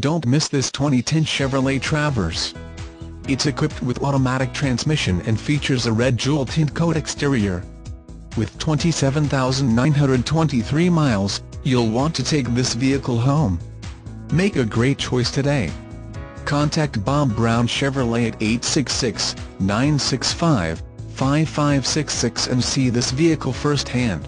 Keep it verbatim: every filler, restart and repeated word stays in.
Don't miss this twenty ten Chevrolet Traverse. It's equipped with automatic transmission and features a Red Jewel Tintcoat exterior. With twenty-seven thousand nine hundred twenty-three miles, you'll want to take this vehicle home. Make a great choice today. Contact Bob Brown Chevrolet at eight six six, nine six five, five five six six and see this vehicle firsthand.